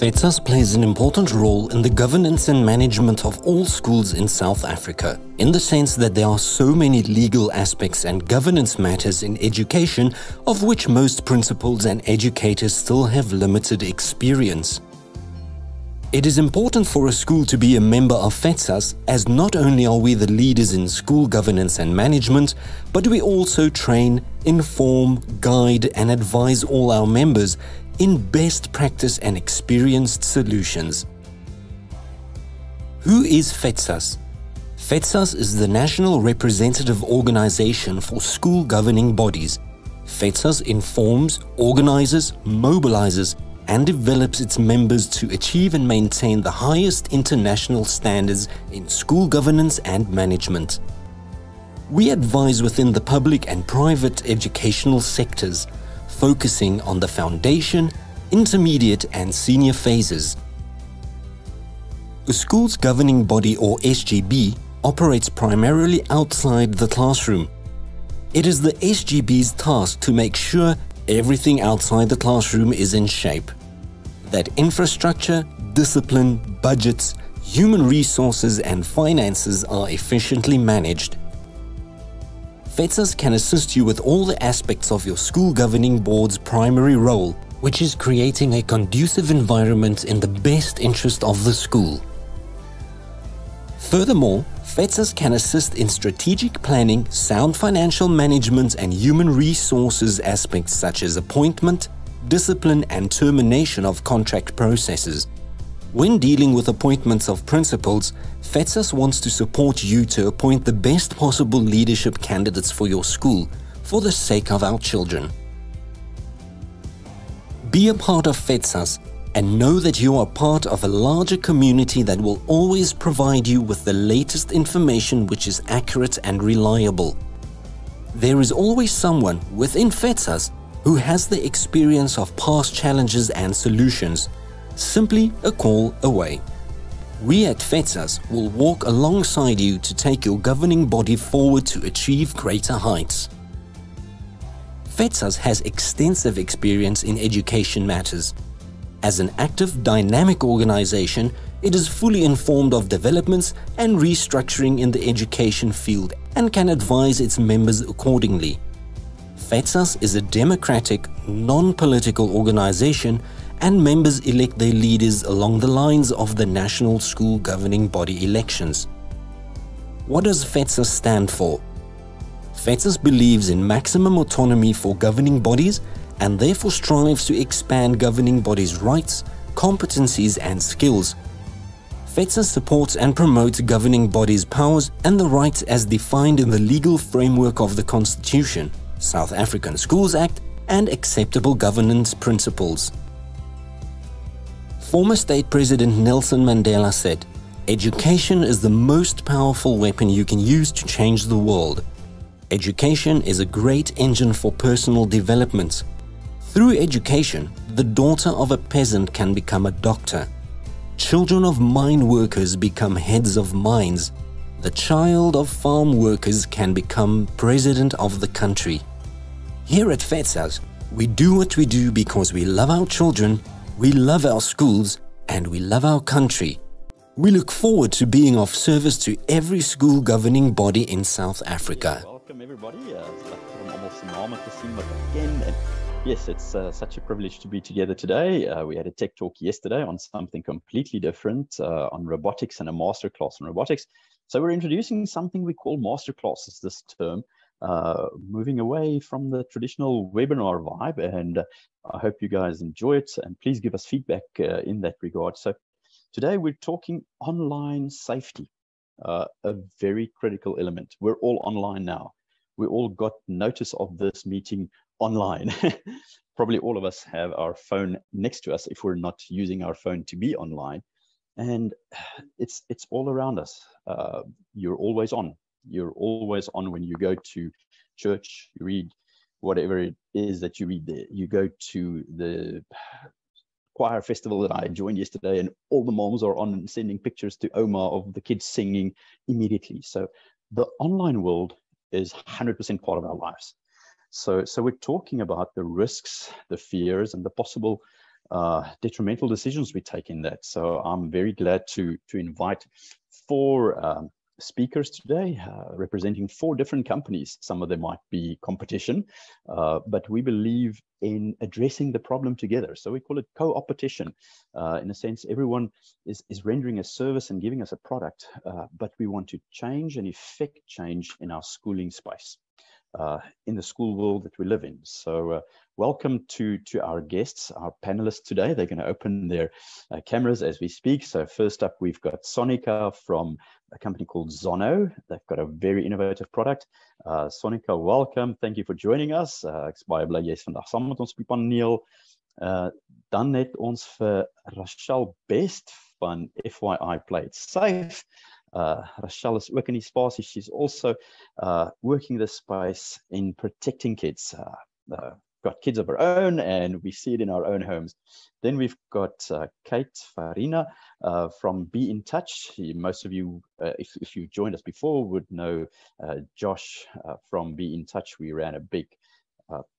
FEDSAS plays an important role in the governance and management of all schools in South Africa, in the sense that there are so many legal aspects and governance matters in education of which most principals and educators still have limited experience. It is important for a school to be a member of FEDSAS, as not only are we the leaders in school governance and management, but we also train, inform, guide and advise all our members in best practice and experienced solutions. Who is FEDSAS? FEDSAS is the national representative organization for school governing bodies. FEDSAS informs, organizes, mobilizes, and develops its members to achieve and maintain the highest international standards in school governance and management. We advise within the public and private educational sectors, focusing on the foundation, intermediate and senior phases. A school's governing body, or SGB, operates primarily outside the classroom. It is the SGB's task to make sure everything outside the classroom is in shape. That infrastructure, discipline, budgets, human resources and finances are efficiently managed. FEDSAS can assist you with all the aspects of your school governing board's primary role, which is creating a conducive environment in the best interest of the school. Furthermore, FEDSAS can assist in strategic planning, sound financial management and human resources aspects such as appointment, discipline and termination of contract processes. When dealing with appointments of principals, FEDSAS wants to support you to appoint the best possible leadership candidates for your school, for the sake of our children. Be a part of FEDSAS and know that you are part of a larger community that will always provide you with the latest information which is accurate and reliable. There is always someone within FEDSAS who has the experience of past challenges and solutions. Simply a call away. We at FEDSAS will walk alongside you to take your governing body forward to achieve greater heights. FEDSAS has extensive experience in education matters. As an active, dynamic organization, it is fully informed of developments and restructuring in the education field and can advise its members accordingly. FEDSAS is a democratic, non-political organization, and members elect their leaders along the lines of the national school governing body elections. What does FEDSAS stand for? FEDSAS believes in maximum autonomy for governing bodies and therefore strives to expand governing bodies' rights, competencies and skills. FEDSAS supports and promotes governing bodies' powers and the rights as defined in the legal framework of the Constitution, South African Schools Act and acceptable governance principles. Former State President Nelson Mandela said, "Education is the most powerful weapon you can use to change the world. Education is a great engine for personal development. Through education, the daughter of a peasant can become a doctor. Children of mine workers become heads of mines. The child of farm workers can become president of the country." Here at FEDSAS, we do what we do because we love our children, we love our schools and we love our country. We look forward to being of service to every school governing body in South Africa. Yeah, welcome everybody. I'm almost normal to see you again. And yes, it's such a privilege to be together today. We had a tech talk yesterday on something completely different, on robotics and a masterclass on robotics. So we're introducing something we call masterclasses this term. Moving away from the traditional webinar vibe, and I hope you guys enjoy it, and please give us feedback in that regard. So today we're talking online safety, a very critical element. We're all online now. We all got notice of this meeting online. Probably all of us have our phone next to us if we're not using our phone to be online, and it's all around us. You're always on. You're always on when you go to church, you read whatever it is that you read there. You go to the choir festival that I joined yesterday and all the moms are on and sending pictures to Omar of the kids singing immediately. So the online world is 100% part of our lives. So we're talking about the risks, the fears and the possible detrimental decisions we take in that. So I'm very glad to invite four speakers today representing four different companies. Some of them might be competition, but we believe in addressing the problem together. So we call it co-opetition. In a sense, everyone is rendering a service and giving us a product, but we want to change and effect change in our schooling space, in the school world that we live in. So welcome to our guests, our panelists today. They're going to open their cameras as we speak. So first up, we've got Sonika from a company called Xono. They've got a very innovative product. Sonika, welcome. Thank you for joining us. Ek is baie bly jy's vandag saam met ons op die paneel. Dan net ons vir Rachelle Best van FYI Play It Safe. Rachelle is ook in die spasie. She's also working this space in protecting kids. Got kids of her own, and we see it in our own homes. Then we've got Kate Farina from Be In Touch. Most of you, if you joined us before, would know Josh from Be In Touch. We ran a big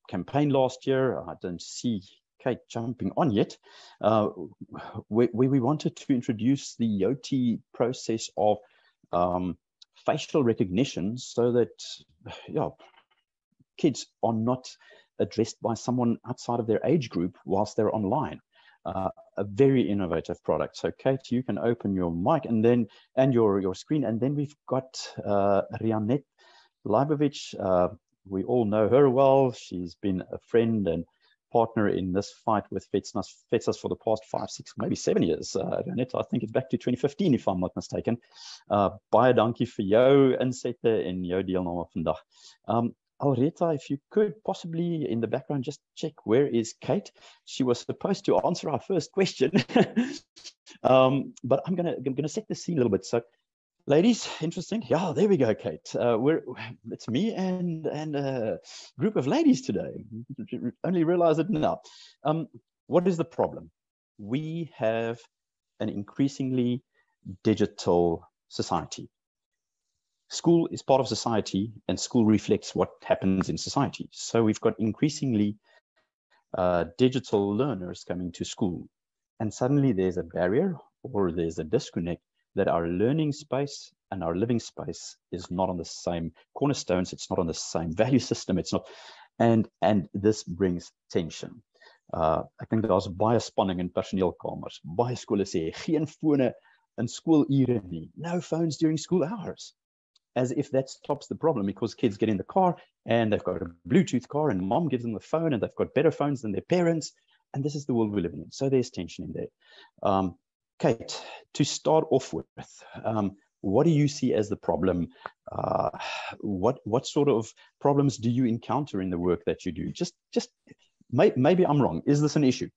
campaign last year. I don't see Kate jumping on yet, where we wanted to introduce the YOTI process of facial recognition so that kids are not addressed by someone outside of their age group whilst they're online. A very innovative product. So Kate, you can open your mic and then your screen, and then we've got Rianette Leibowitz. We all know her well. She's been a friend and partner in this fight with FEDSAS for the past 5, 6, maybe 7 years. Rianette, I think it's back to 2015 if I'm not mistaken. Baie dankie vir jou insette en jou deelname vandag. Alreta, if you could possibly in the background just check where is Kate. She was supposed to answer our first question, but I'm gonna set the scene a little bit. So, ladies, interesting. Yeah, there we go, Kate. It's me and a group of ladies today. Only realize it now. What is the problem? We have an increasingly digital society. School is part of society, and school reflects what happens in society. So we've got increasingly digital learners coming to school, and suddenly there's a barrier or there's a disconnect that our learning space and our living space is not on the same cornerstones. It's not on the same value system. It's not, and this brings tension. Ek dink daar's baie spanning in personeelkamers. Baie skole sê geen fone in skoolure nie. No phones during school hours. As if that stops the problem, because kids get in the car and they've got a Bluetooth car and mom gives them the phone and they've got better phones than their parents. And this is the world we live in. So there's tension in there. Kate, to start off with, what do you see as the problem? What sort of problems do you encounter in the work that you do? Maybe I'm wrong. Is this an issue?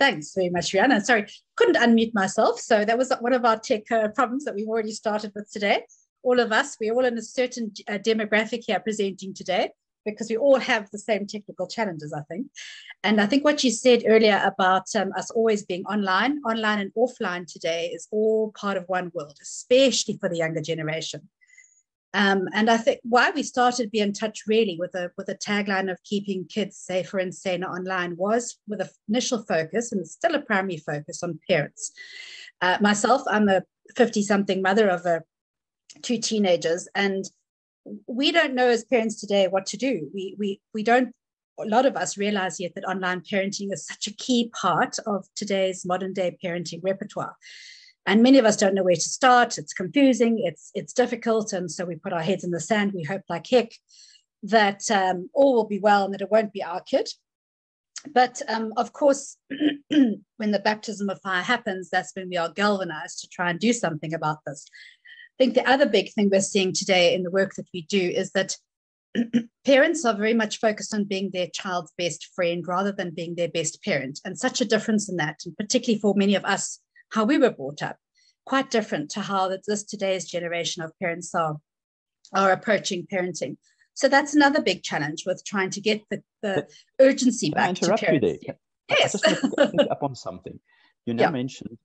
Thanks very much, Rihanna. Sorry, couldn't unmute myself. So that was one of our tech problems that we've already started with today. All of us, we're all in a certain demographic here presenting today, because we all have the same technical challenges, I think. And I think what you said earlier about us always being online and offline today is all part of one world, especially for the younger generation. And I think why we started Be In Touch really with a tagline of keeping kids safer and saner online was with an initial focus, and it's still a primary focus, on parents. Myself, I'm a 50-something mother of 2 teenagers, and we don't know as parents today what to do. We don't, a lot of us realize yet that online parenting is such a key part of today's modern day parenting repertoire. And many of us don't know where to start. It's confusing, it's difficult. And so we put our heads in the sand. We hope like heck that all will be well and that it won't be our kid. But of course, when the baptism of fire happens, that's when we are galvanized to try and do something about this. I think the other big thing we're seeing today in the work that we do is that parents are very much focused on being their child's best friend rather than being their best parent. And such a difference in that, and particularly for many of us, how we were brought up, quite different to how this today's generation of parents are approaching parenting. So that's another big challenge with trying to get the urgency back to parents. Yes. I just want to pick up on something. You now mentioned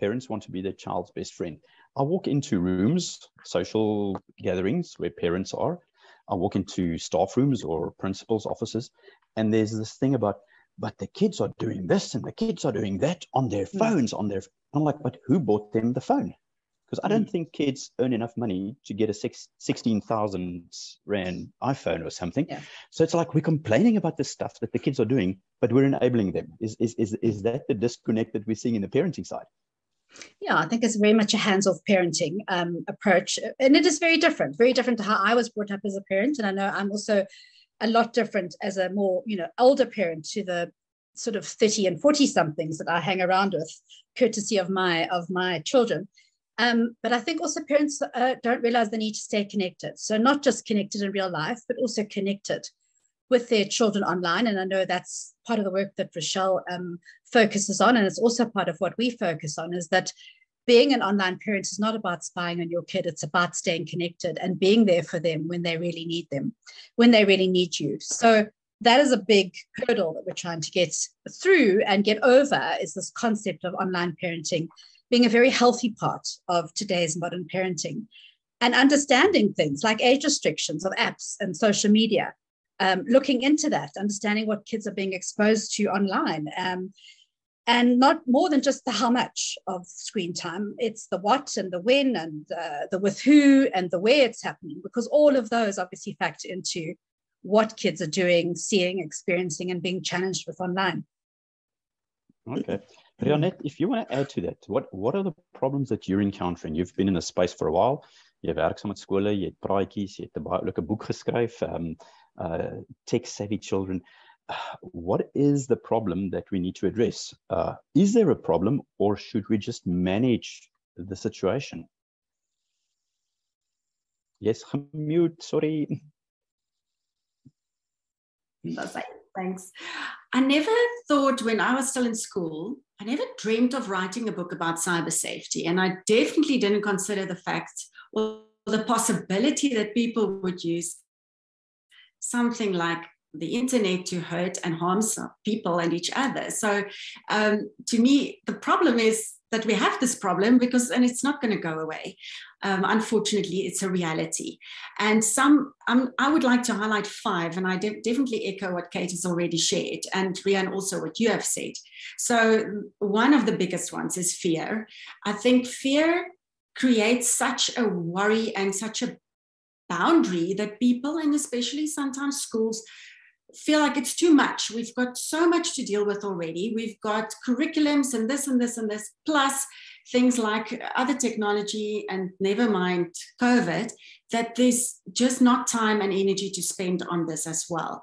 parents want to be their child's best friend. I walk into rooms, social gatherings where parents are. I walk into staff rooms or principals' offices, and there's this thing about but the kids are doing this and the kids are doing that on their phones, on their, I'm like, but who bought them the phone? Because I don't think kids earn enough money to get a 16,000 Rand iPhone or something. Yeah. So it's like we're complaining about this stuff that the kids are doing, but we're enabling them. Is that the disconnect that we're seeing in the parenting side? Yeah, I think it's very much a hands-off parenting approach. And it is very different to how I was brought up as a parent. And I know I'm also a lot different as a more, you know, older parent to the sort of 30 and 40 somethings that I hang around with, courtesy of my children. But I think also parents don't realize they need to stay connected. So not just connected in real life, but also connected with their children online. And I know that's part of the work that Rachelle focuses on. And it's also part of what we focus on, is that being an online parent is not about spying on your kid. It's about staying connected and being there for them when they really need them, when they really need you. So that is a big hurdle that we're trying to get through and get over, is this concept of online parenting being a very healthy part of today's modern parenting, and understanding things like age restrictions of apps and social media, looking into that, understanding what kids are being exposed to online, and not more than just the how much of screen time. It's the what and the when and the with who and the where it's happening, because all of those obviously factor into what kids are doing, seeing, experiencing, and being challenged with online. Okay. Rianette, if you want to add to that, what are the problems that you're encountering? You've been in the space for a while. Jy werk saam met skole, jy het praatjies, jy het 'n baie oulike boek geskryf, tech-savvy children. What is the problem that we need to address? Is there a problem, or should we just manage the situation? Yes, mute, sorry. That's it. Thanks. I never thought, when I was still in school, I never dreamt of writing a book about cyber safety. And I definitely didn't consider the fact or the possibility that people would use something like the internet to hurt and harm some people and each other. So to me, the problem is that we have this problem because, and it's not going to go away. Unfortunately, it's a reality. And I would like to highlight five, and I definitely echo what Kate has already shared, and Rian also what you have said. So one of the biggest ones is fear. I think fear creates such a worry and such a boundary that people, and especially sometimes schools, feel like it's too much. We've got so much to deal with already. We've got curriculums and this and this and this, plus things like other technology and never mind COVID, that there's just not time and energy to spend on this as well.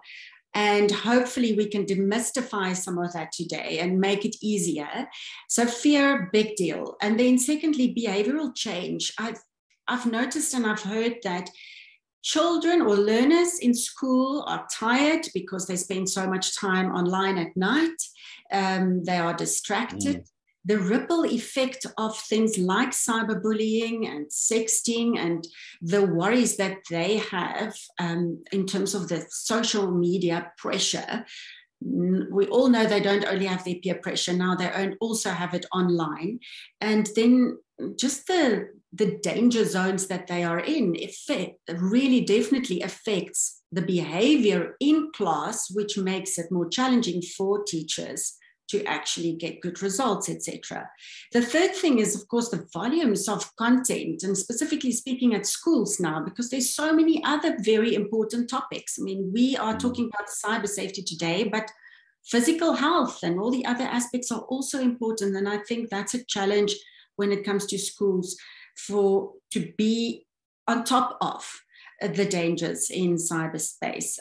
And hopefully we can demystify some of that today and make it easier. So fear, big deal. And then secondly, behavioral change. I've noticed and I've heard that children or learners in school are tired because they spend so much time online at night. They are distracted. The ripple effect of things like cyberbullying and sexting and the worries that they have in terms of the social media pressure. We all know they don't only have their peer pressure now, they also have it online. And then just the danger zones that they are in really definitely affects the behavior in class, which makes it more challenging for teachers to actually get good results, etc. The third thing is, of course, the volumes of content, and specifically speaking at schools now, because there's so many other very important topics. I mean, we are talking about cyber safety today, but physical health and all the other aspects are also important. And I think that's a challenge when it comes to schools, to be on top of the dangers in cyberspace.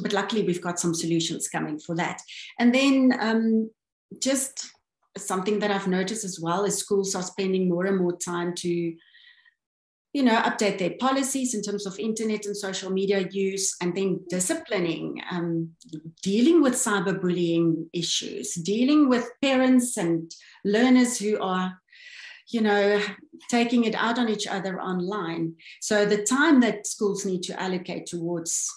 But luckily, we've got some solutions coming for that. And then just something that I've noticed as well is schools are spending more and more time to, you know, update their policies in terms of internet and social media use, and then disciplining, dealing with cyberbullying issues, dealing with parents and learners who are, you know, taking it out on each other online. So the time that schools need to allocate towards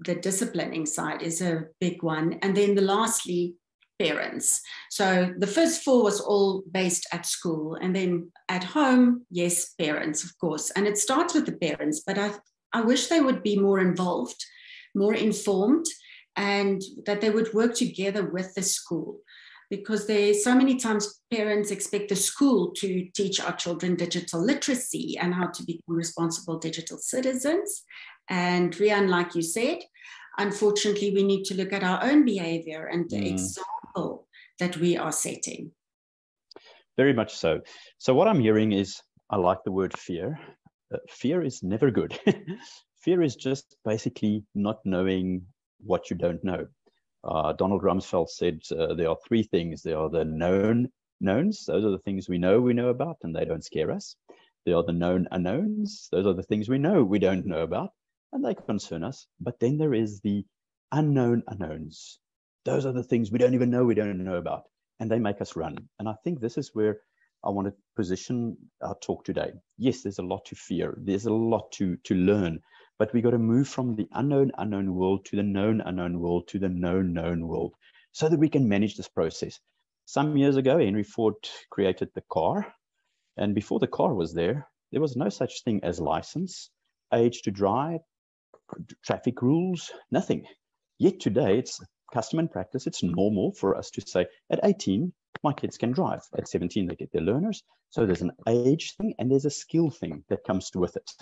the disciplining side is a big one. And then lastly, parents. So the first four was all based at school, and then at home, yes, parents, of course. And it starts with the parents, but I wish they would be more involved, more informed, and that they would work together with the school, because there's so many times parents expect the school to teach our children digital literacy and how to become responsible digital citizens. And Riaan, like you said, unfortunately, we need to look at our own behavior and the example that we are setting. Very much so. So what I'm hearing is, I like the word fear. Fear is never good. Fear is just basically not knowing what you don't know. Donald Rumsfeld said there are three things. There are the known knowns. Those are the things we know about, and they don't scare us. There are the known unknowns. Those are the things we know we don't know about, and they concern us. But then there is the unknown unknowns. Those are the things we don't even know we don't know about, and they make us run. And I think this is where I want to position our talk today. Yes, there's a lot to fear. There's a lot to learn. But we got to move from the unknown, unknown world to the known, unknown world to the known, known world so that we can manage this process. Some years ago, Henry Ford created the car. And before the car was there, there was no such thing as license, age to drive, traffic rules, nothing. Yet today, it's custom and practice. It's normal for us to say, at 18, my kids can drive. At 17, they get their learners. So there's an age thing and there's a skill thing that comes with it.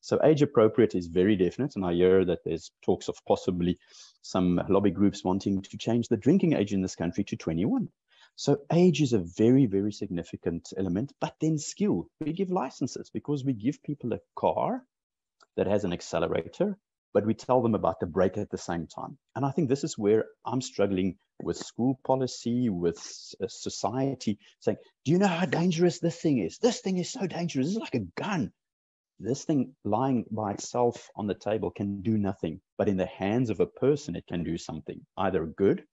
So age appropriate is very definite. And I hear that there's talks of possibly some lobby groups wanting to change the drinking age in this country to 21. So age is a very, very significant element, but then skill. We give licenses because we give people a car that has an accelerator, but we tell them about the brake at the same time. And I think this is where I'm struggling with school policy, with society, saying, do you know how dangerous this thing is? This thing is so dangerous. It's like a gun. This thing lying by itself on the table can do nothing, but in the hands of a person, it can do something, either good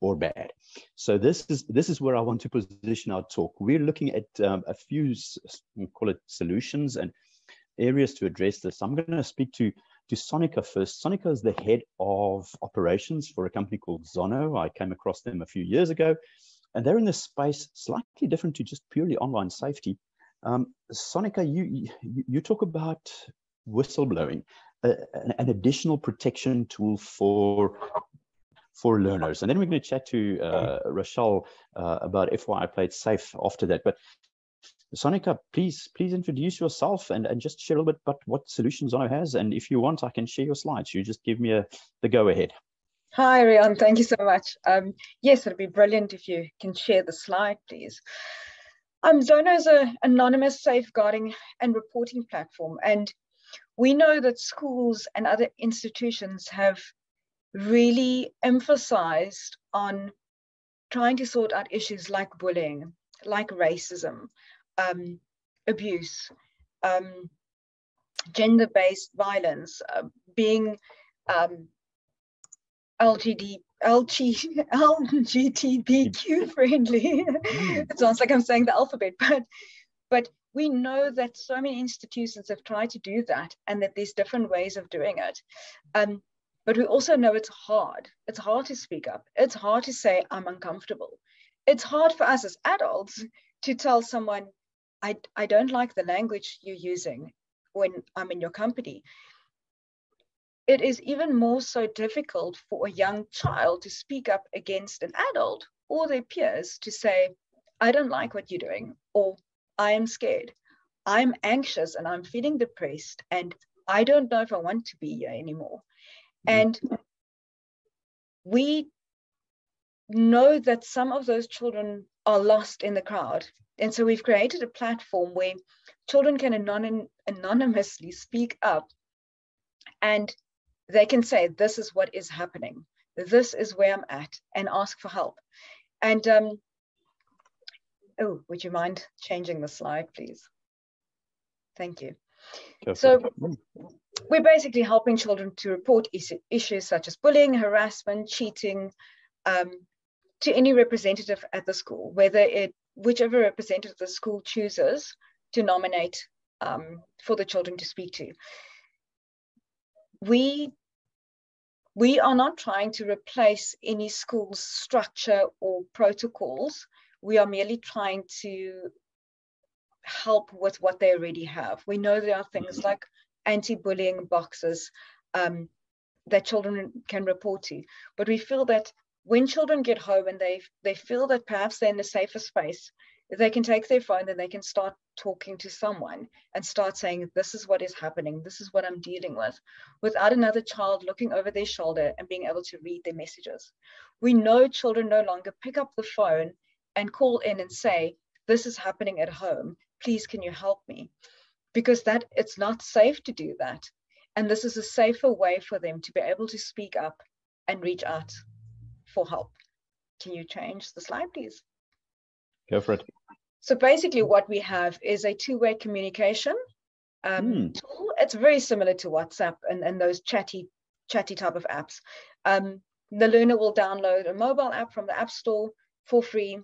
or bad. So this is where I want to position our talk. We're looking at a few, we call it solutions and areas to address this. I'm going to speak to Sonika first. Sonika is the head of operations for a company called Xono. I came across them a few years ago, and they're in this space slightly different to just purely online safety. Sonika, you talk about whistleblowing, an additional protection tool for learners. And then we're going to chat to Rachelle about FYI Play It Safe after that. But Sonika, please introduce yourself and just share a little bit about what solutions Xono has. And if you want, I can share your slides. You just give me the go-ahead. Hi, Riaan. Thank you so much. Yes, it'd be brilliant if you can share the slide, please. Xono is an anonymous safeguarding and reporting platform, and we know that schools and other institutions have really emphasized on trying to sort out issues like bullying, like racism, abuse, gender-based violence, being LGBTQ friendly. It sounds like I'm saying the alphabet, but we know that so many institutions have tried to do that and that there's different ways of doing it. But we also know it's hard. It's hard to speak up. It's hard to say, I'm uncomfortable. It's hard for us as adults to tell someone, I don't like the language you're using when I'm in your company. It is even more so difficult for a young child to speak up against an adult or their peers to say, I don't like what you're doing, or I am scared, I'm anxious and I'm feeling depressed and I don't know if I want to be here anymore. And we know that some of those children are lost in the crowd. And so we've created a platform where children can anonymously speak up, and they can say, this is what is happening. This is where I'm at, and ask for help. And, oh, would you mind changing the slide, please? Thank you. So we're basically helping children to report issues such as bullying, harassment, cheating, to any representative at the school, whichever representative the school chooses to nominate for the children to speak to. We are not trying to replace any school's structure or protocols. We are merely trying to help with what they already have. We know there are things like anti-bullying boxes, that children can report to. But we feel that when children get home and they feel that perhaps they're in a safer space, they can take their phone and they can start talking to someone and start saying, this is what is happening, this is what I'm dealing with, without another child looking over their shoulder and being able to read their messages. We know children no longer pick up the phone and call in and say, this is happening at home, please can you help me? Because that it's not safe to do that. And this is a safer way for them to be able to speak up and reach out for help. Can you change the slide, please? Go for it. So basically what we have is a two-way communication tool. It's very similar to WhatsApp and those chatty type of apps. The learner will download a mobile app from the App Store for free,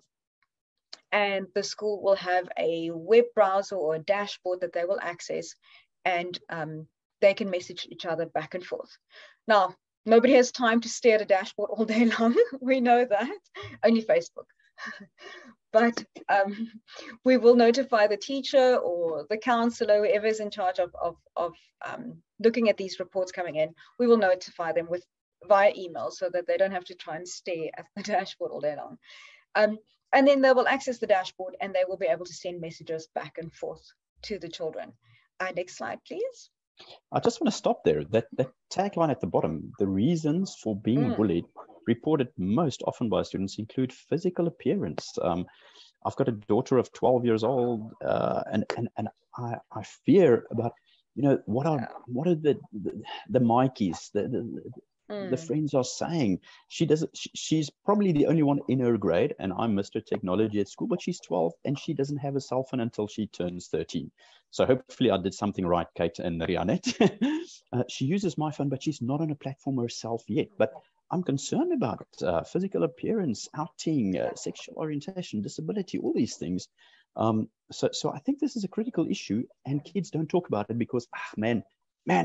and the school will have a web browser or a dashboard that they will access, and they can message each other back and forth. Now, nobody has time to stare at a dashboard all day long. We know that, only Facebook. But we will notify the teacher or the counselor, whoever is in charge of looking at these reports coming in. We will notify them via email so that they don't have to try and stare at the dashboard all day long. And then they will access the dashboard and they will be able to send messages back and forth to the children. Next slide, please. I just want to stop there. That tagline at the bottom, the reasons for being bullied reported most often by students include physical appearance. I've got a daughter of 12 years old, and I fear about, you know, what are the Mikeys, the friends are saying. She's probably the only one in her grade, and I missed her technology at school, but she's 12 and she doesn't have a cell phone until she turns 13. So hopefully I did something right, Kate and Rianette. She uses my phone, but she's not on a platform herself yet. But I'm concerned about physical appearance, outing, sexual orientation, disability, all these things. So I think this is a critical issue, and kids don't talk about it because, man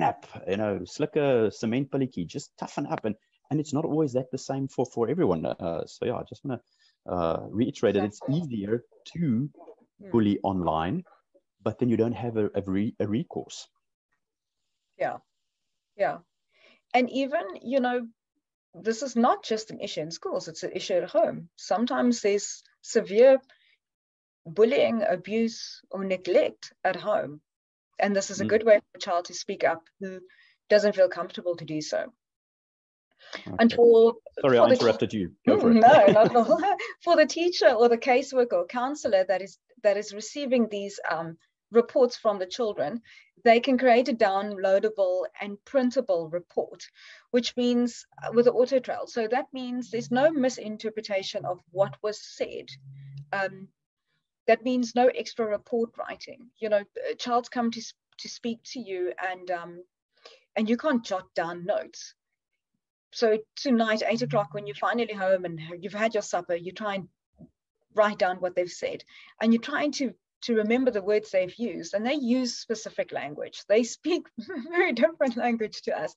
up, you know, slicker, cement pilliki, just toughen up. And it's not always that the same for everyone. So yeah, I just want to reiterate that it's easier to bully online, but then you don't have a recourse. Yeah, yeah. And even, you know, this is not just an issue in schools, it's an issue at home. Sometimes there's severe bullying, abuse, or neglect at home. And this is a good way for a child to speak up who doesn't feel comfortable to do so. Okay. And sorry, I interrupted you. Go for it. No, not at all. For the teacher or the caseworker or counselor that is receiving these reports from the children, they can create a downloadable and printable report, which means with the auto trail. So that means there's no misinterpretation of what was said. That means no extra report writing. You know, child's come to speak to you, and you can't jot down notes. So tonight, 8 o'clock, when you're finally home and you've had your supper, you try and write down what they've said, and you're trying to remember the words they've used, and they use specific language. They speak very different language to us.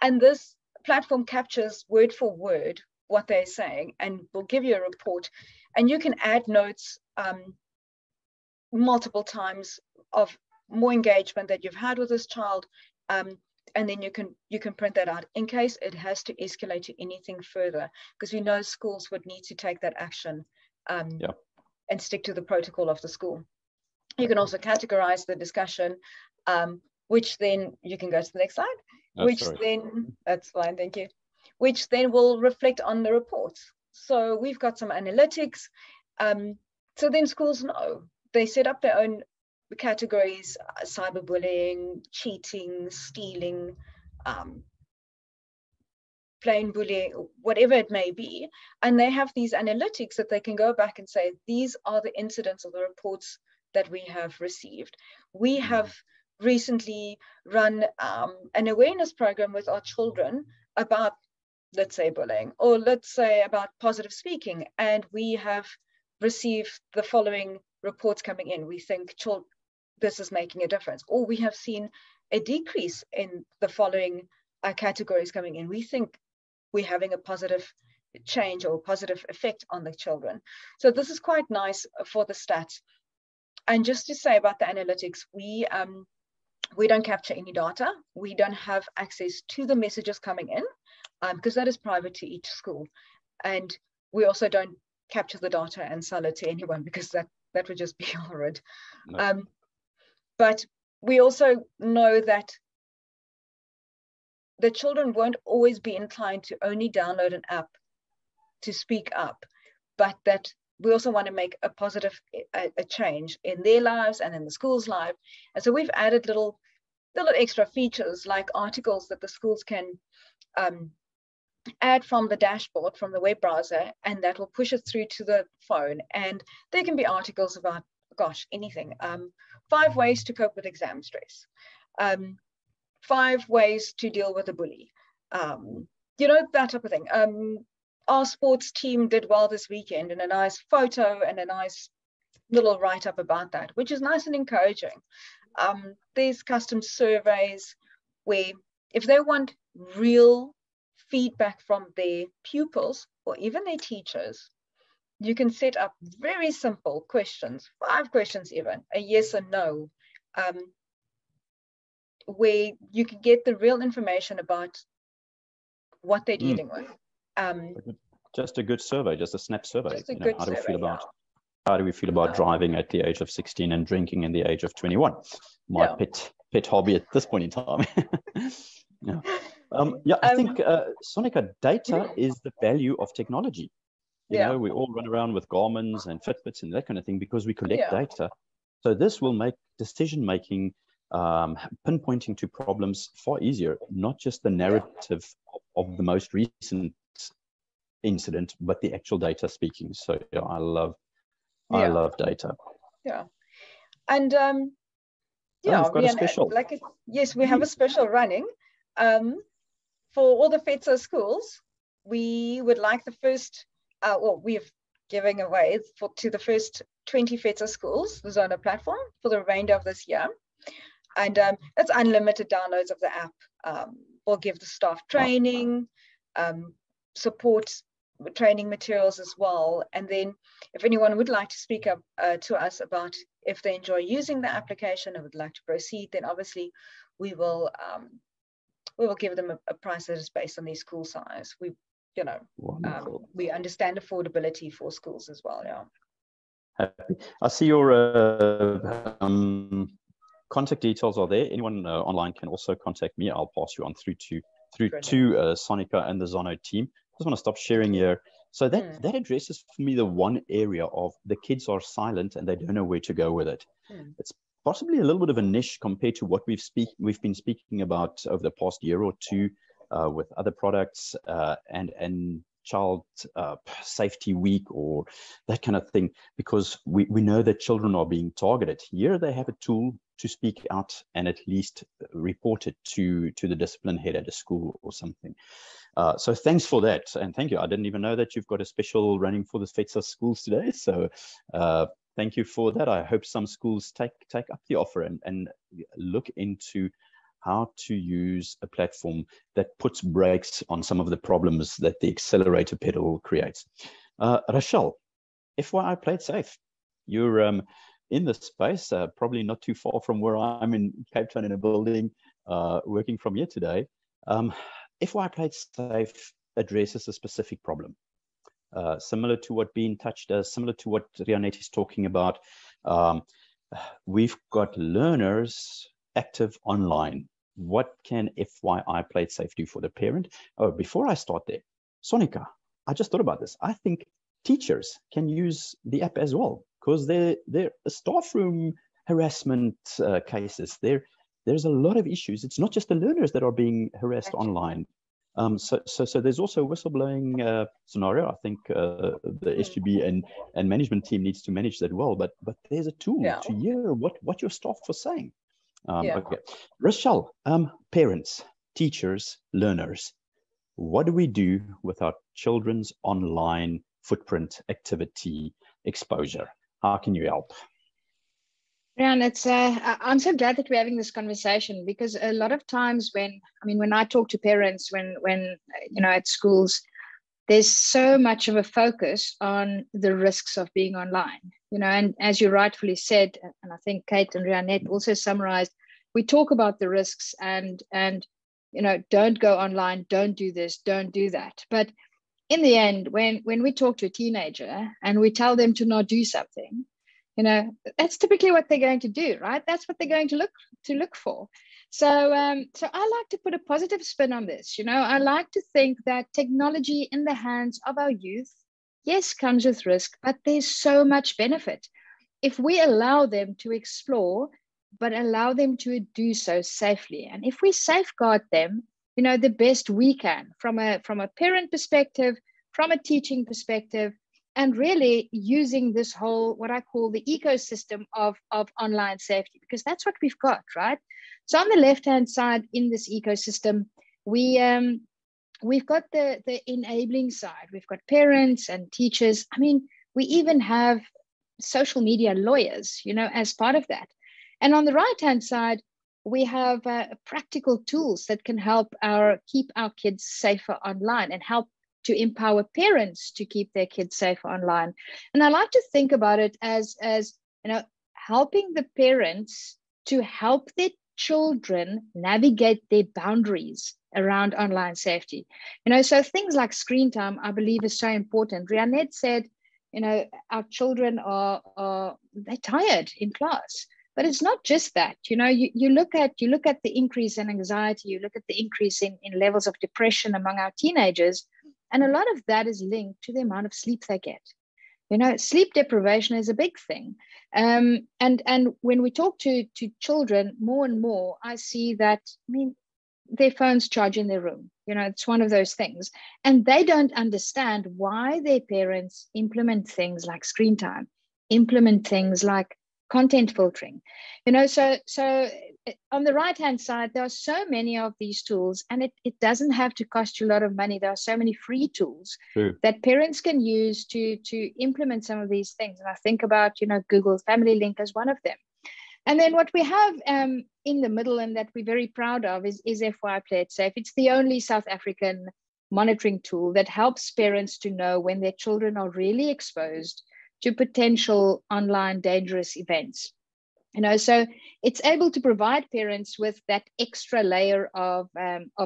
And this platform captures word for word what they're saying and will give you a report. And you can add notes multiple times of more engagement that you've had with this child. And then you can print that out in case it has to escalate to anything further, because we know schools would need to take that action and stick to the protocol of the school. You can also categorize the discussion, which then you can go to the next slide, that's fine, thank you, which then will reflect on the reports. So we've got some analytics. So then schools know. They set up their own categories, cyberbullying, cheating, stealing, plain bullying, whatever it may be. And they have these analytics that they can go back and say, these are the incidents of the reports that we have received. We have recently run an awareness program with our children about, let's say, bullying, or let's say about positive speaking. And we have received the following reports coming in. We think this is making a difference, or we have seen a decrease in the following categories coming in. We think we're having a positive change or positive effect on the children. So this is quite nice for the stats. And just to say about the analytics, we we don't capture any data. We don't have access to the messages coming in because that is private to each school. And we also don't capture the data and sell it to anyone because that would just be horrid. No. But we also know that the children won't always be inclined to only download an app to speak up, but that we also want to make a positive a change in their lives and in the school's life. And so we've added little extra features like articles that the schools can add from the dashboard, from the web browser, and that will push it through to the phone. And there can be articles about, gosh, anything. 5 ways to cope with exam stress. 5 ways to deal with a bully. You know, that type of thing. Our sports team did well this weekend, and a nice photo and a nice little write-up about that, which is nice and encouraging. There's custom surveys where if they want real feedback from their pupils or even their teachers, you can set up very simple questions, 5 questions even, a yes and no, where you can get the real information about what they're dealing with. Just a good survey, just a snap survey. You know, how do we feel about driving at the age of 16 and drinking in the age of 21? My pet hobby at this point in time. Yeah. I think Sonika, data is the value of technology. You know, we all run around with Garmin's and Fitbits and that kind of thing because we collect data. So this will make decision making, pinpointing to problems far easier. Not just the narrative of the most recent incident, but the actual data speaking. So yeah, I love data. Yeah, and we have a special running for all the FEDSAS schools. We would like the first, we're giving away to the first 20 FEDSAS schools the Xono platform for the remainder of this year, and it's unlimited downloads of the app. We'll give the staff training, support training materials as well. And then if anyone would like to speak up to us about if they enjoy using the application and would like to proceed, then obviously we will give them a price that is based on their school size. We understand affordability for schools as well. Yeah. I see your contact details are there. Anyone online can also contact me. I'll pass you on through to Sonika and the Xono team. I just want to stop sharing here. So that addresses for me the one area of the kids are silent and they don't know where to go with it. It's possibly a little bit of a niche compared to what we've been speaking about over the past year or two with other products and child safety week or that kind of thing, because we know that children are being targeted. Here they have a tool to speak out and at least report it to the discipline head at a school or something. So thanks for that. And thank you. I didn't even know that you've got a special running for the FEDSAS schools today. So thank you for that. I hope some schools take up the offer and look into how to use a platform that puts brakes on some of the problems that the accelerator pedal creates. Rachelle, FYI Play It Safe. You're in this space, probably not too far from where I'm in Cape Town in a building, working from here today. FYI Play It Safe addresses a specific problem, similar to what Be In Touch does, similar to what Rianette is talking about. We've got learners active online. What can FYI Play It Safe do for the parent? Oh, before I start there, Sonika, I just thought about this. I think teachers can use the app as well, because they're staff room harassment cases. There's a lot of issues. It's not just the learners that are being harassed online. So there's also a whistleblowing scenario. I think the SGB and management team needs to manage that well. But there's a tool to hear what your staff are saying. Okay, Rachelle, parents, teachers, learners, what do we do with our children's online footprint, activity, exposure? How can you help? Rian, I'm so glad that we're having this conversation, because a lot of times when I talk to parents, when at schools, there's so much of a focus on the risks of being online, and as you rightfully said, and I think Kate and Rianette also summarized, we talk about the risks and you know, don't go online, don't do this, don't do that. But in the end, when we talk to a teenager and we tell them to not do something, you know, that's typically what they're going to do, right? That's what they're going to look for. So, so I like to put a positive spin on this. You know, I like to think that technology in the hands of our youth, yes, comes with risk, but there's so much benefit if we allow them to explore, but allow them to do so safely. And if we safeguard them, you know, the best we can from a parent perspective, from a teaching perspective, and really using this whole, what I call the ecosystem of online safety, because that's what we've got, right? So on the left-hand side in this ecosystem, we've got the enabling side. We've got parents and teachers. I mean, we even have social media lawyers, you know, as part of that. And on the right-hand side, we have practical tools that can help keep our kids safer online and help to empower parents to keep their kids safer online. And I like to think about it as you know, helping the parents to help their children navigate their boundaries around online safety. You know, so things like screen time, I believe, is so important. Rianette said, you know, our children they're tired in class. But it's not just that, you know, you look at the increase in anxiety, you look at the increase in levels of depression among our teenagers. And a lot of that is linked to the amount of sleep they get. You know, sleep deprivation is a big thing. And when we talk to children more and more, I see that, I mean, their phones charge in their room. You know, it's one of those things. And they don't understand why their parents implement things like screen time, implement things like content filtering. You know, so on the right-hand side, there are so many of these tools, and it doesn't have to cost you a lot of money. There are so many free tools that parents can use to implement some of these things. And I think about, you know, Google Family Link as one of them. And then what we have in the middle and that we're very proud of is FYI Play It Safe. It's the only South African monitoring tool that helps parents to know when their children are really exposed to potential online dangerous events. You know, so it's able to provide parents with that extra layer of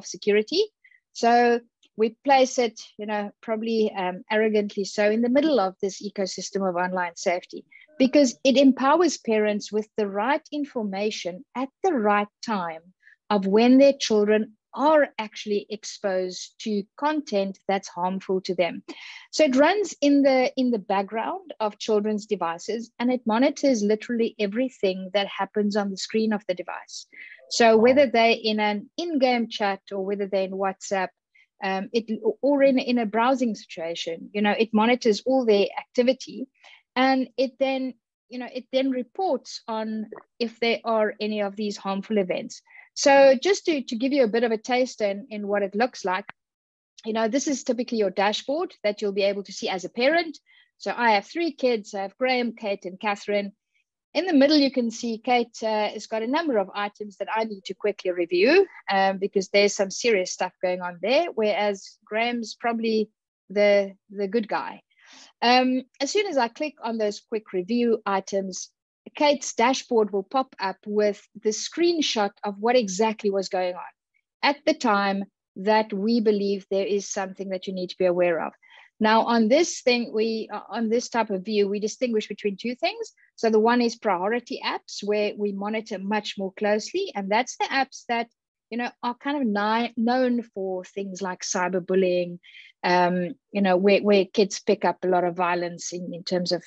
security. So we place it, you know, probably arrogantly so, in the middle of this ecosystem of online safety, because it empowers parents with the right information at the right time of when their children are actually exposed to content that's harmful to them. So it runs in the background of children's devices, and it monitors literally everything that happens on the screen of the device. So whether they're in an in-game chat or whether they're in WhatsApp, or in a browsing situation, you know, it monitors all their activity, and it then reports on if there are any of these harmful events. So just to give you a bit of a taste in what it looks like, you know, this is typically your dashboard that you'll be able to see as a parent. So I have three kids. I have Graham, Kate, and Catherine. In the middle, you can see Kate has got a number of items that I need to quickly review because there's some serious stuff going on there, whereas Graham's probably the good guy. As soon as I click on those quick review items, Kate's dashboard will pop up with the screenshot of what exactly was going on at the time that we believe there is something that you need to be aware of. Now, on this thing, on this type of view, we distinguish between two things. So the one is priority apps, where we monitor much more closely. And that's the apps that, you know, are kind of known for things like cyberbullying, you know, where kids pick up a lot of violence in terms of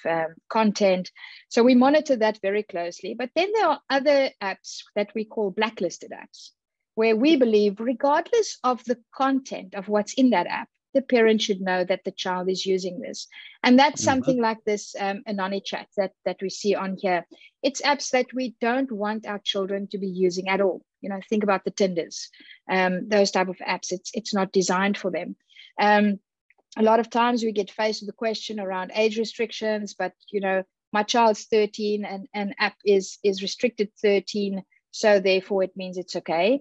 content. So we monitor that very closely. But then there are other apps that we call blacklisted apps, where we believe, regardless of the content of what's in that app, the parent should know that the child is using this. And that's something like this Anoni chat that we see on here. It's apps that we don't want our children to be using at all. You know, think about the Tinders, those type of apps. It's not designed for them. A lot of times we get faced with the question around age restrictions, but, you know, my child's 13 and an app is restricted 13, so therefore it means it's okay.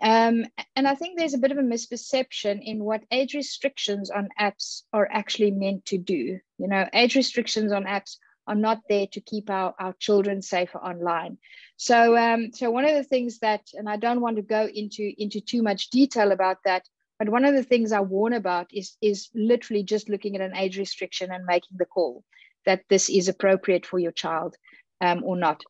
And I think there's a bit of a misperception in what age restrictions on apps are actually meant to do. You know, age restrictions on apps are not there to keep our children safer online. So, so one of the things that, and I don't want to go into too much detail about that, but one of the things I warn about is literally just looking at an age restriction and making the call that this is appropriate for your child or not.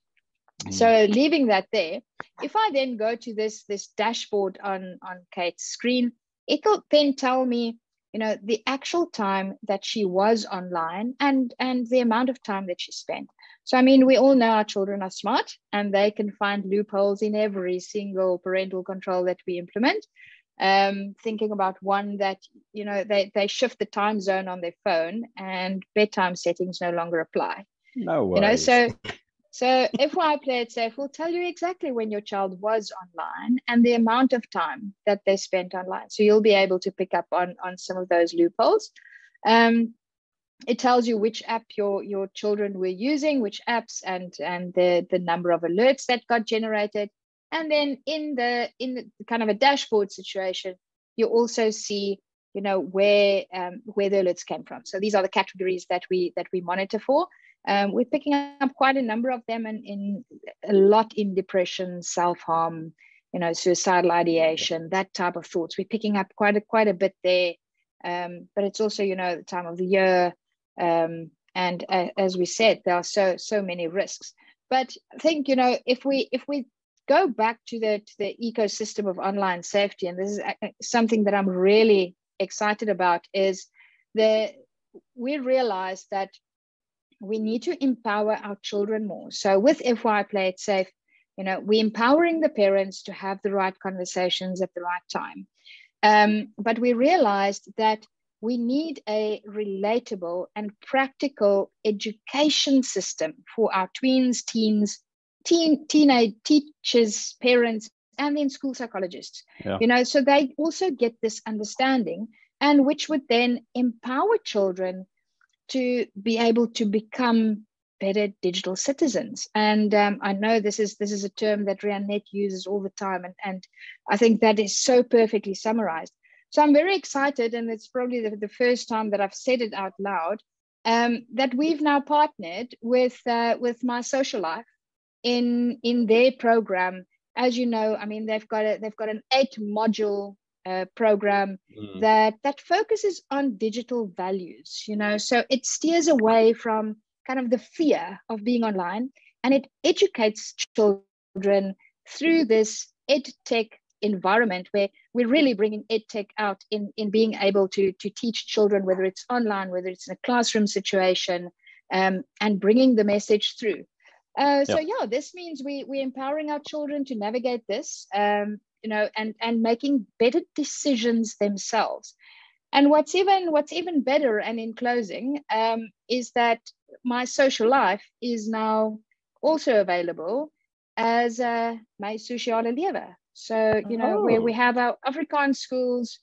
So leaving that there, if I then go to this dashboard on Kate's screen, it'll then tell me, you know, the actual time that she was online and the amount of time that she spent. So, I mean, we all know our children are smart and they can find loopholes in every single parental control that we implement. Thinking about one that, you know, they shift the time zone on their phone and bedtime settings no longer apply. No way. You know, so FYI Play It Safe will tell you exactly when your child was online and the amount of time that they spent online. So you'll be able to pick up on some of those loopholes. It tells you which app your children were using, which apps, and the number of alerts that got generated. And then in the kind of a dashboard situation, you also see, you know, where the alerts came from. So these are the categories that we monitor for. We're picking up quite a number of them, and in a lot in depression, self-harm, you know, suicidal ideation, that type of thoughts. We're picking up quite a bit there, but it's also, you know, the time of the year, and as we said, there are so many risks. But I think, you know, if we go back to the ecosystem of online safety, and this is something that I'm really excited about, is we realize that we need to empower our children more. So with FYI Play It Safe, you know, we're empowering the parents to have the right conversations at the right time. But we realized that we need a relatable and practical education system for our tweens, teens, teenage teachers, parents, and then school psychologists. Yeah. You know, so they also get this understanding, and which would then empower children to be able to become better digital citizens. And I know this is a term that Rianette uses all the time, and I think that is so perfectly summarized. So I'm very excited, and it's probably the first time that I've said it out loud, that we've now partnered with My Social Life in their program. As you know, I mean, they've got an 8-module program that focuses on digital values, you know, so it steers away from kind of the fear of being online, and it educates children through this ed tech environment where we're really bringing ed tech out in being able to teach children, whether it's online, whether it's in a classroom situation, and bringing the message through. So yeah, this means we're empowering our children to navigate this, you know, and making better decisions themselves. And what's even better, and in closing, is that My Social Life is now also available as My Sosiale Lewe. So, you know, where we have our Afrikaans schools,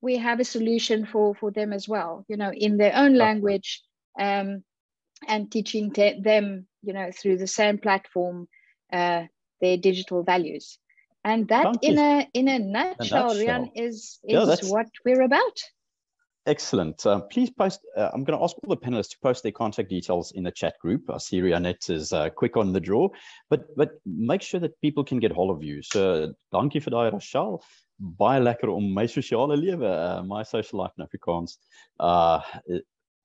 we have a solution for them as well, you know, in their own language, and teaching them, you know, through the same platform, their digital values. And that, in a nutshell, Rian, is what we're about. Excellent. Please post. I'm going to ask all the panelists to post their contact details in the chat group. I see Rianette is quick on the draw, but make sure that people can get hold of you. So, dankie vir daai, Rachelle. Baie lekker om my sosiale lewe, my social life in Afrikaans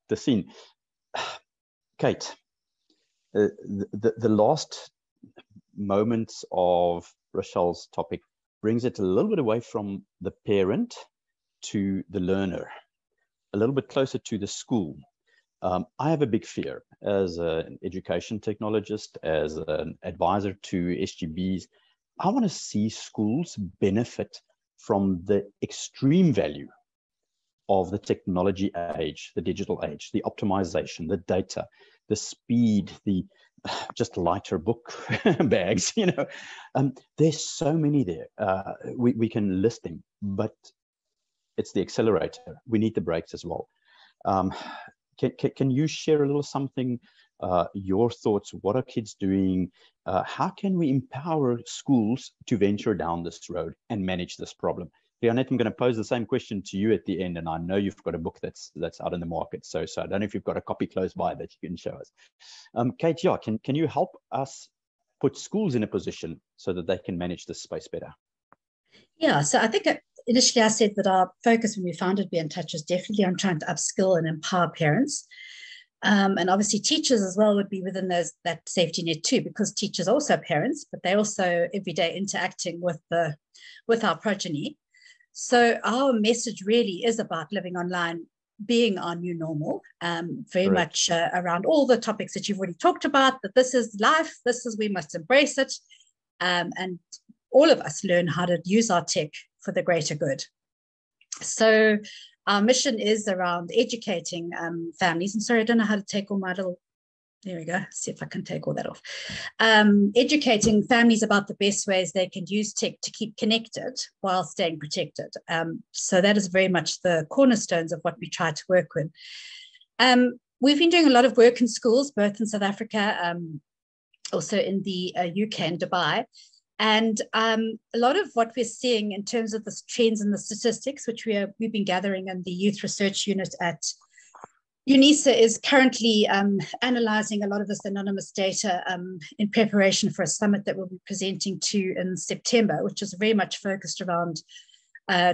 te sien. Kate, the last moments of Rachelle's topic brings it a little bit away from the parent to the learner, a little bit closer to the school. I have a big fear as an education technologist, as an advisor to SGBs. I want to see schools benefit from the extreme value of the technology age, the digital age, the optimization, the data, the speed, the just lighter book bags, you know. There's so many there. We can list them, but it's the accelerator. We need the brakes as well. Can you share a little something, your thoughts? What are kids doing? How can we empower schools to venture down this road and manage this problem? Rianette, I'm going to pose the same question to you at the end, and I know you've got a book that's out in the market, so I don't know if you've got a copy close by that you can show us. Kate, yeah, can you help us put schools in a position so that they can manage this space better? Yeah, so I think initially I said that our focus when we founded Be In Touch was definitely on trying to upskill and empower parents. And obviously teachers as well would be within that safety net too, because teachers are also parents, but they also every day interacting with our progeny. So our message really is about living online being our new normal, very Correct. Much around all the topics that you've already talked about, that this is life, we must embrace it, and all of us learn how to use our tech for the greater good. So our mission is around educating families. I'm sorry, I don't know how to take all my little, there we go, see if I can take all that off. Educating families about the best ways they can use tech to keep connected while staying protected. So that is very much the cornerstones of what we try to work with. We've been doing a lot of work in schools, both in South Africa, also in the UK and Dubai. And a lot of what we're seeing in terms of the trends and the statistics, which we've been gathering in the Youth Research Unit at UNISA, is currently analysing a lot of this anonymous data in preparation for a summit that we'll be presenting to in September, which is very much focused around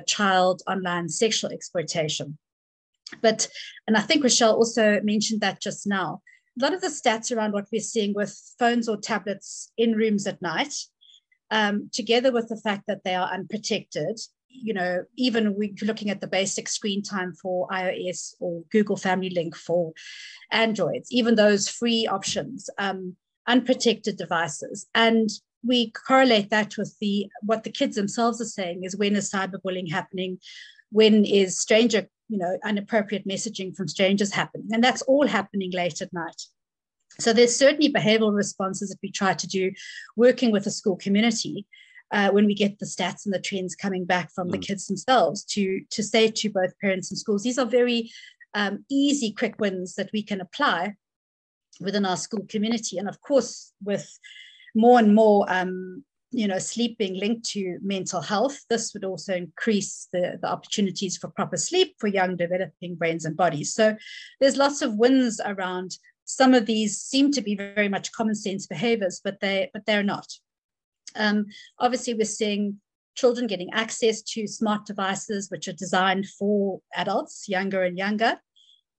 child online sexual exploitation. But, and I think Rachelle also mentioned that just now, a lot of the stats around what we're seeing with phones or tablets in rooms at night, together with the fact that they are unprotected, you know, even we're looking at the basic screen time for iOS or Google Family Link for Androids, even those free options, unprotected devices. And we correlate that with what the kids themselves are saying is, when is cyberbullying happening? When is stranger, you know, inappropriate messaging from strangers happening? And that's all happening late at night. So there's certainly behavioural responses that we try to do working with the school community when we get the stats and the trends coming back from the kids themselves to say to both parents and schools, these are very easy, quick wins that we can apply within our school community. And of course, with more and more you know, sleep being linked to mental health, this would also increase the opportunities for proper sleep for young developing brains and bodies. So there's lots of wins around. Some of these seem to be very much common sense behaviors, but they're not. Obviously, we're seeing children getting access to smart devices, which are designed for adults, younger and younger,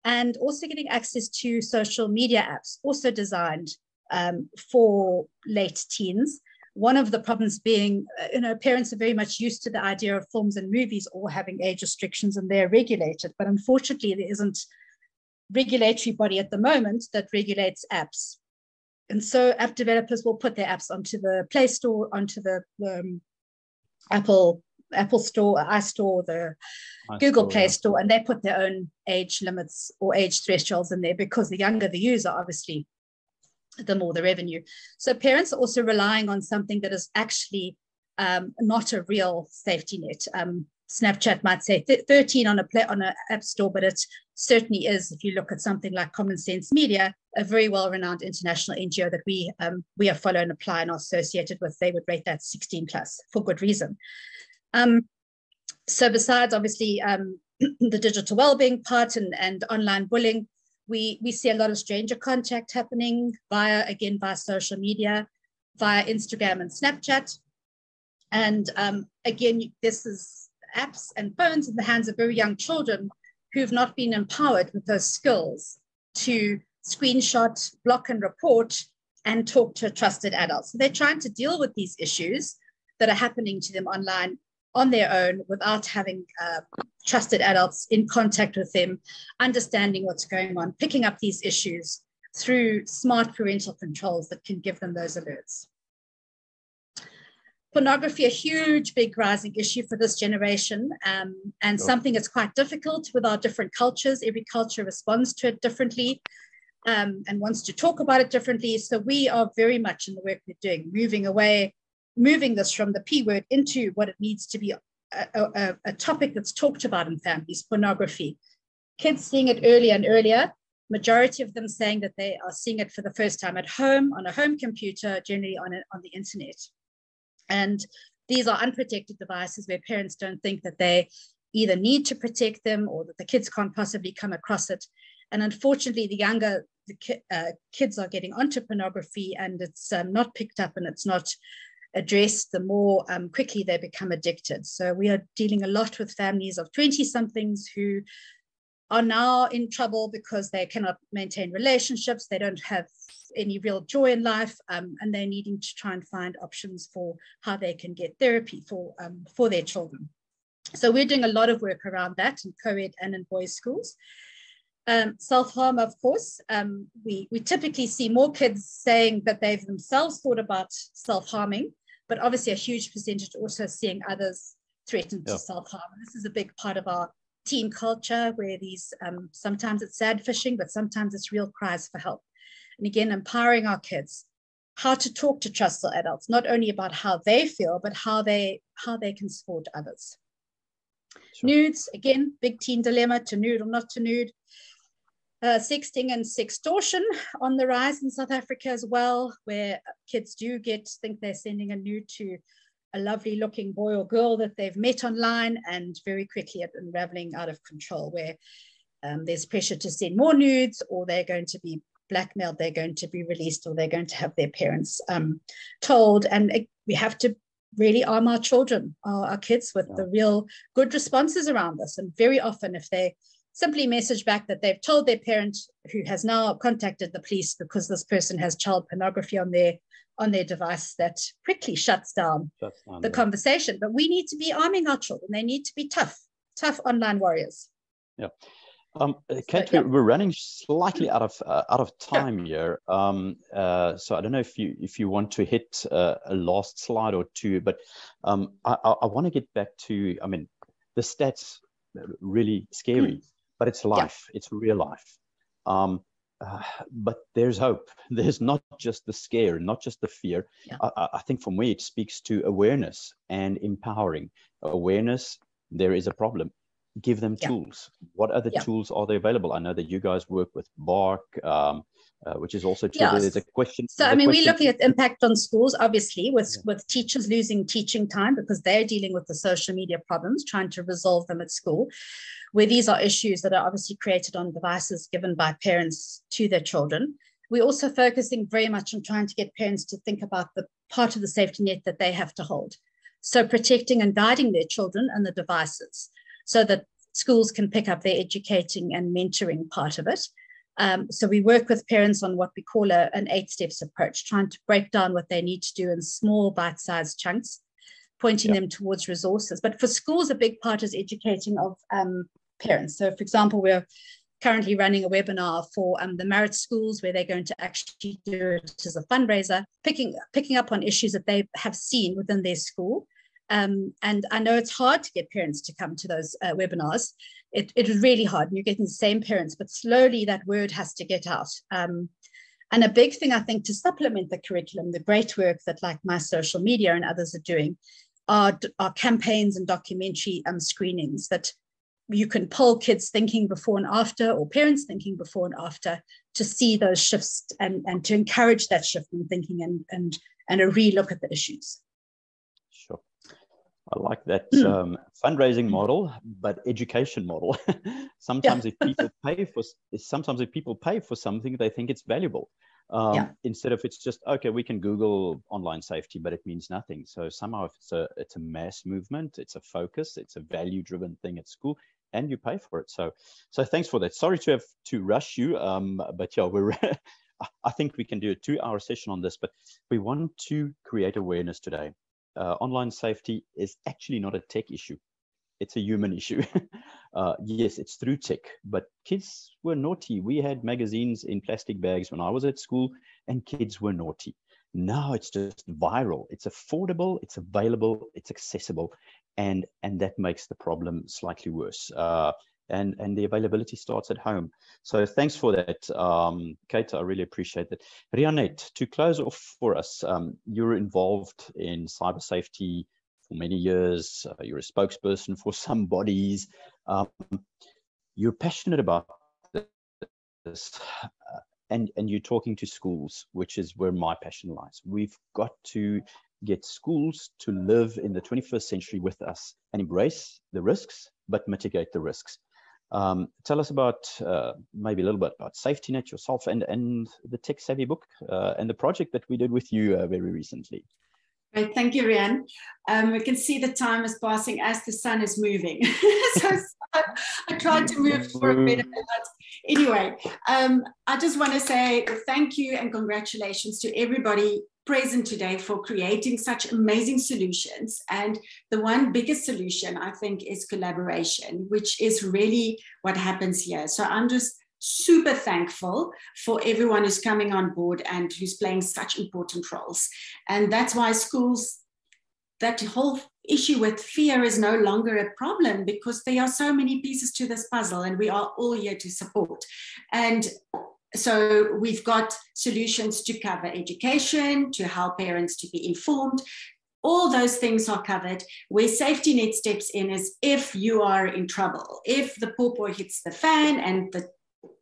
and also getting access to social media apps, also designed for late teens. One of the problems being, you know, parents are very much used to the idea of films and movies all having age restrictions and they're regulated, but unfortunately, there isn't regulatory body at the moment that regulates apps. And so app developers will put their apps onto the Play Store, onto the Apple Store, iStore, the Google Play Store, and they put their own age limits or age thresholds in there, because the younger the user, obviously, the more the revenue. So parents are also relying on something that is actually not a real safety net. Snapchat might say 13 on an app store, but it certainly is, if you look at something like Common Sense Media, a very well-renowned international NGO that we have follow and apply and are associated with, they would rate that 16 plus for good reason. So besides, obviously, the digital well-being part and online bullying, we see a lot of stranger contact happening via social media, via Instagram and Snapchat. And again, this is apps and phones in the hands of very young children who've not been empowered with those skills to screenshot, block and report, and talk to a trusted adult. So they're trying to deal with these issues that are happening to them online on their own without having trusted adults in contact with them, understanding what's going on, picking up these issues through smart parental controls that can give them those alerts. Pornography, a huge, big rising issue for this generation, and something that's quite difficult with our different cultures. Every culture responds to it differently and wants to talk about it differently. So we are very much in the work we're doing, moving this from the P word into what it needs to be a topic that's talked about in families, pornography. Kids seeing it earlier and earlier, majority of them saying that they are seeing it for the first time at home, on a home computer, generally on the internet. And These are unprotected devices where parents don't think that they either need to protect them or that the kids can't possibly come across it. And unfortunately, the younger kids are getting onto pornography, and it's not picked up and it's not addressed, the more quickly they become addicted. So we are dealing a lot with families of 20-somethings who are now in trouble because they cannot maintain relationships, they don't have any real joy in life, and they're needing to try and find options for how they can get therapy for their children. So we're doing a lot of work around that in co-ed and in boys' schools. Self-harm, of course, we typically see more kids saying that they've themselves thought about self-harming, but obviously a huge percentage also seeing others threatened to self-harm. This is a big part of our teen culture, where these sometimes it's sad fishing, but sometimes it's real cries for help. And again, empowering our kids how to talk to trustful adults, not only about how they feel, but how they can support others. Sure. Nudes, again, big teen dilemma, to nude or not to nude. Sexting and sextortion on the rise in South Africa as well, where kids do think they're sending a nude to a lovely looking boy or girl that they've met online, and very quickly unraveling out of control, where there's pressure to send more nudes, or they're going to be blackmailed, they're going to be released, or they're going to have their parents told. And we have to really arm our children, our kids, with the real good responses around this. And very often, if they simply message back that they've told their parent, who has now contacted the police because this person has child pornography on their device, that quickly shuts down the conversation. But we need to be arming our children. They need to be tough online warriors. Yeah. We're running slightly out of time here. So I don't know if you want to hit a last slide or two, but I want to get back to, I mean, the stats really scary, but it's life. It's real life. But there's hope. There's not just the scare, not just the fear. I think for me, it speaks to awareness and empowering. Awareness, there is a problem. Give them tools. What other tools are they available? I know that you guys work with Bark, which is also true. There's a question. So, I mean, we're looking at impact on schools, obviously, with teachers losing teaching time because they're dealing with the social media problems, trying to resolve them at school, where these are issues that are obviously created on devices given by parents to their children. We're also focusing very much on trying to get parents to think about the part of the safety net that they have to hold. So protecting and guiding their children and the devices, so that schools can pick up their educating and mentoring part of it. So we work with parents on what we call an 8-step approach, trying to break down what they need to do in small bite-sized chunks, pointing them towards resources. But for schools, a big part is educating of parents. So, for example, we're currently running a webinar for the Marist schools, where they're going to actually do it as a fundraiser, picking up on issues that they have seen within their school. And I know it's hard to get parents to come to those webinars. It was really hard, and you're getting the same parents, but slowly that word has to get out. And a big thing, I think, to supplement the curriculum, the great work that like My Social Media and others are doing, are campaigns and documentary screenings that you can poll kids thinking before and after, or parents thinking before and after, to see those shifts and to encourage that shift in thinking and a relook at the issues. I like that fundraising model, but education model. Sometimes if people pay for something, they think it's valuable. Instead of it's just, okay, we can Google online safety, but it means nothing. So somehow it's a mass movement, it's a focus, it's a value-driven thing at school, and you pay for it. So thanks for that. Sorry to have to rush you, but yeah, I think we can do a 2-hour session on this, but we want to create awareness today. Online safety is actually not a tech issue. It's a human issue. Yes, it's through tech, but kids were naughty. We had magazines in plastic bags when I was at school, and kids were naughty. Now it's just viral. It's affordable, it's available, it's accessible, and that makes the problem slightly worse. And the availability starts at home. So thanks for that, Kate. I really appreciate that. Rianette, to close off for us, you're involved in cyber safety for many years. You're a spokesperson for some bodies. You're passionate about this, and you're talking to schools, which is where my passion lies. We've got to get schools to live in the 21st century with us and embrace the risks, but mitigate the risks. Tell us about maybe a little bit about SafetyNet, yourself, and the Tech Savvy book and the project that we did with you very recently. Great, thank you, Rian. We can see the time is passing as the sun is moving. so I tried to move for a bit, but anyway, I just want to say thank you and congratulations to everybody present today for creating such amazing solutions. And the one biggest solution, I think, is collaboration, which is really what happens here. So I'm just super thankful for everyone who's coming on board and who's playing such important roles. And that's why schools, that whole issue with fear is no longer a problem, because there are so many pieces to this puzzle and we are all here to support. And so we've got solutions to cover education, to help parents to be informed. All those things are covered. Where SafetyNet steps in is if you are in trouble, if the pawpaw hits the fan and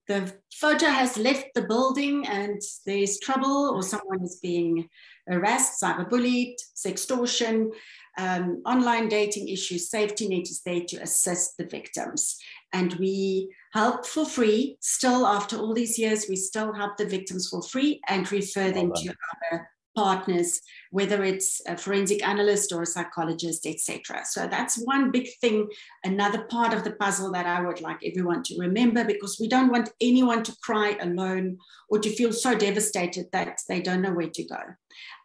the photo has left the building and there's trouble, or someone is being harassed, cyberbullied, sextortion, online dating issues, SafetyNet is there to assist the victims. And we help for free. Still, after all these years, we still help the victims for free and refer them to other partners, whether it's a forensic analyst or a psychologist, etc. So that's one big thing, another part of the puzzle that I would like everyone to remember, because we don't want anyone to cry alone or to feel so devastated that they don't know where to go.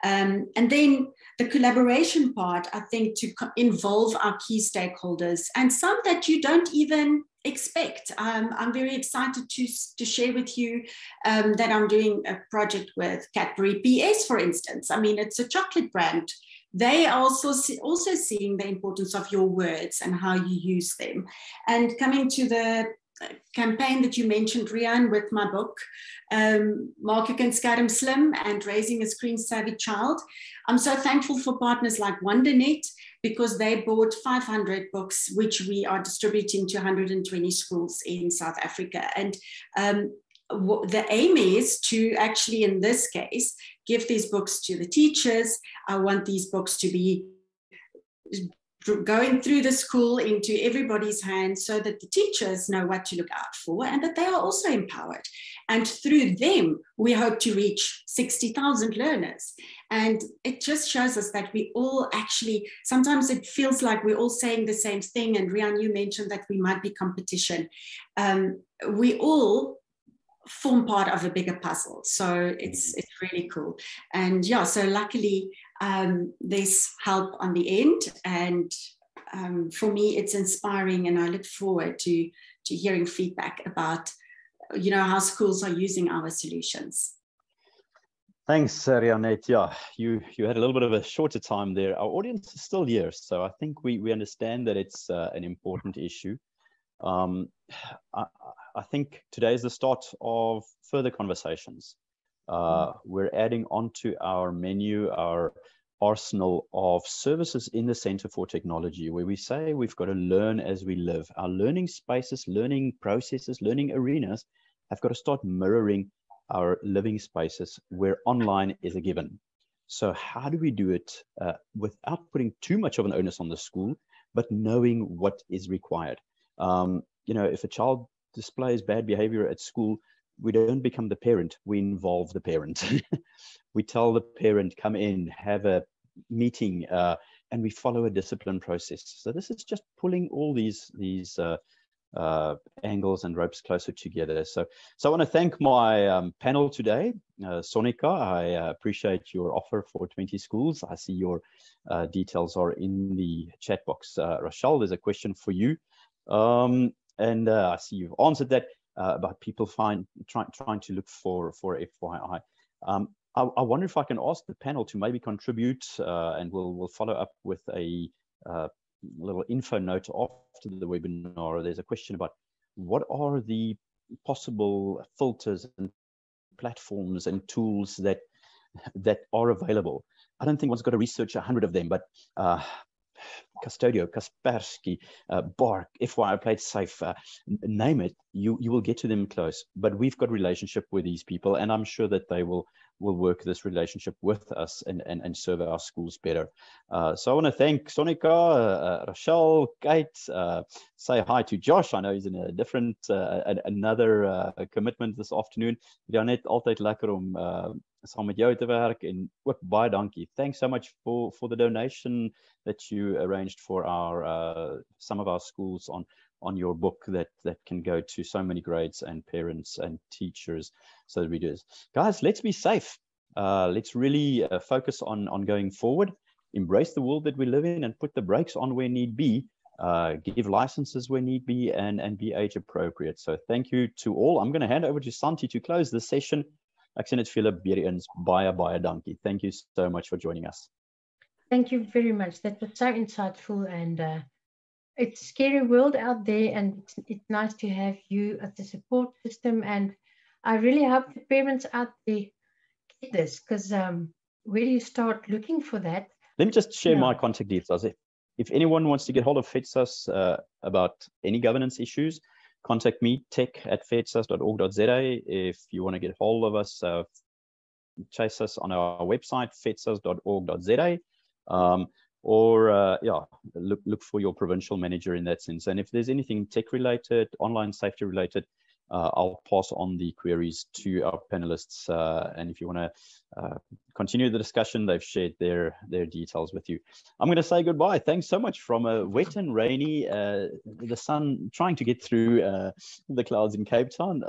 And then the collaboration part, I think, to involve our key stakeholders and some that you don't even expect. I'm very excited to share with you that I'm doing a project with Cadbury PS, for instance. I mean, it's a chocolate brand. They are also seeing the importance of your words and how you use them. And coming to the campaign that you mentioned, Rian, with my book, Maak 'n Kind Skerm Slim and Raising a Screen Savvy Child, I'm so thankful for partners like WonderNet, because they bought 500 books, which we are distributing to 120 schools in South Africa. And the aim is to actually, in this case, give these books to the teachers. I want these books to be going through the school into everybody's hands so that the teachers know what to look out for and that they are also empowered. And through them, we hope to reach 60,000 learners. And it just shows us that we all actually, sometimes it feels like we're all saying the same thing. And Rian, you mentioned that we might be competition. We all form part of a bigger puzzle. So it's really cool. And yeah, so luckily, there's help on the end, and for me it's inspiring, and I look forward to hearing feedback about, you know, how schools are using our solutions. Thanks, Rianette. Yeah, you had a little bit of a shorter time there. Our audience is still here, so I think we understand that it's an important issue. I think today is the start of further conversations. We're adding onto our menu, our arsenal of services in the Center for Technology, where we say we've got to learn as we live. Our learning spaces, learning processes, learning arenas have got to start mirroring our living spaces where online is a given. So how do we do it without putting too much of an onus on the school, but knowing what is required? You know, if a child displays bad behavior at school, we don't become the parent, we involve the parent. We tell the parent, come in, have a meeting, and we follow a discipline process. So this is just pulling all these angles and ropes closer together. So I want to thank my panel today. Sonika, I appreciate your offer for 20 schools. I see your details are in the chat box. Rachelle, there's a question for you. And I see you've answered that. About people trying to look for FYI. I wonder if I can ask the panel to maybe contribute, and we'll follow up with a little info note after the webinar. There's a question about what are the possible filters and platforms and tools that are available. I don't think one's got to research 100 of them, but Custodio, Kaspersky, Bark, FYI Play It Safe, name it, you will get to them close. But we've got relationship with these people, and I'm sure that they will will work this relationship with us and serve our schools better. So I want to thank Sonika, Rachelle, Kate, say hi to Josh. I know he's in a different, another commitment this afternoon. Rianette, altyd lekker om saam met jou te werk, en ook baie dankie. Thanks so much for the donation that you arranged for our some of our schools on your book that can go to so many grades and parents and teachers. So that we do this. Guys, let's be safe. Let's really focus on going forward, embrace the world that we live in, and put the brakes on where need be, give licenses where need be, and be age appropriate. So thank you to all. I'm going to hand over to Santi to close the session. Ek sien dit vir julle weer eens baie dankie. Thank you so much for joining us. Thank you very much. That was so insightful, and it's a scary world out there, and it's nice to have you as the support system. And I really hope the parents out there get this, because where do you start looking for that? Let me just share my contact details. If anyone wants to get hold of FEDSAS about any governance issues, contact me, tech@fedsas.org.za. If you want to get hold of us, chase us on our website, fedsas.org.za. Look for your provincial manager in that sense. And if there's anything tech-related, online safety-related, I'll pass on the queries to our panelists. And if you want to continue the discussion, they've shared their details with you. I'm going to say goodbye. Thanks so much from a wet and rainy, the sun trying to get through the clouds in Cape Town.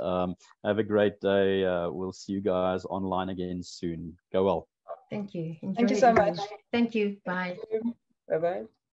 Have a great day. We'll see you guys online again soon. Go well. Thank you. Enjoy. Thank you so much. Bye. Thank you. Bye. Bye-bye.